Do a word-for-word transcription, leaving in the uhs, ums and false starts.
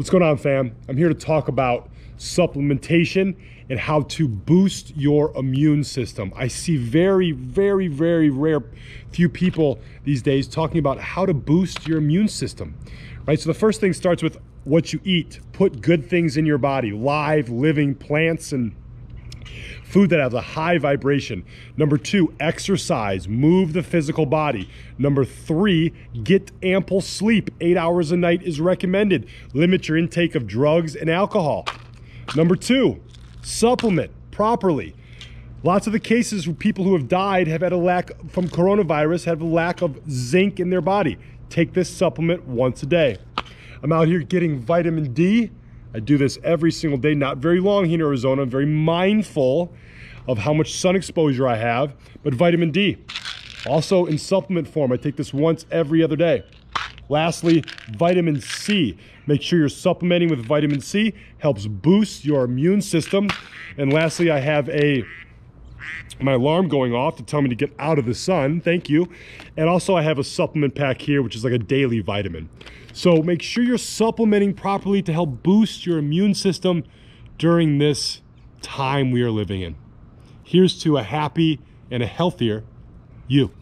What's going on, fam? I'm here to talk about supplementation and how to boost your immune system. I see very, very, very rare few people these days talking about how to boost your immune system, right? So the first thing starts with what you eat. Put good things in your body, live, living plants and food that has a high vibration. Number two, exercise, move the physical body. Number three, get ample sleep. Eight hours a night is recommended. Limit your intake of drugs and alcohol. Number two, supplement properly. Lots of the cases where people who have died have had a lack from coronavirus, have a lack of zinc in their body. Take this supplement once a day. I'm out here getting vitamin D. I do this every single day, not very long here in Arizona. I'm very mindful of how much sun exposure I have, but vitamin D, also in supplement form. I take this once every other day. Lastly, vitamin C. Make sure you're supplementing with vitamin C, helps boost your immune system. And lastly, I have a my alarm going off to tell me to get out of the sun, thank you. And also I have a supplement pack here, which is like a daily vitamin. So make sure you're supplementing properly to help boost your immune system during this time we are living in. Here's to a happy and a healthier you.